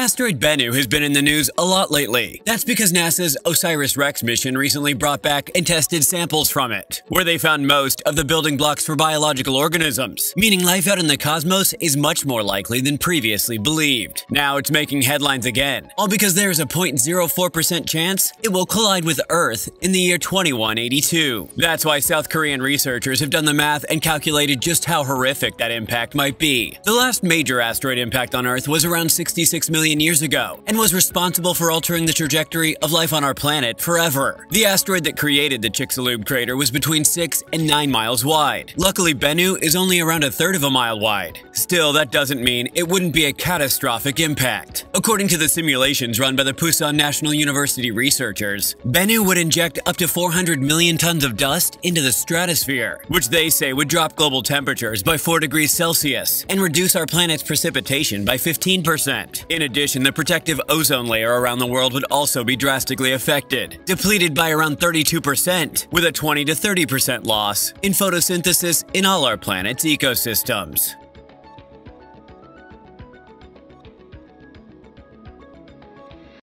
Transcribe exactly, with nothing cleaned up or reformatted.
Asteroid Bennu has been in the news a lot lately. That's because NASA's OSIRIS-REx mission recently brought back and tested samples from it, where they found most of the building blocks for biological organisms, meaning life out in the cosmos is much more likely than previously believed. Now it's making headlines again, all because there is a zero point zero four percent chance it will collide with Earth in the year twenty-one eighty-two. That's why South Korean researchers have done the math and calculated just how horrific that impact might be. The last major asteroid impact on Earth was around sixty-six million years ago and was responsible for altering the trajectory of life on our planet forever. The asteroid that created the Chicxulub crater was between six and nine miles wide. Luckily, Bennu is only around a third of a mile wide. Still, that doesn't mean it wouldn't be a catastrophic impact. According to the simulations run by the Pusan National University researchers, Bennu would inject up to four hundred million tons of dust into the stratosphere, which they say would drop global temperatures by four degrees Celsius and reduce our planet's precipitation by fifteen percent. In addition, In addition, the protective ozone layer around the world would also be drastically affected, depleted by around thirty-two percent, with a twenty to thirty percent loss in photosynthesis in all our planet's ecosystems.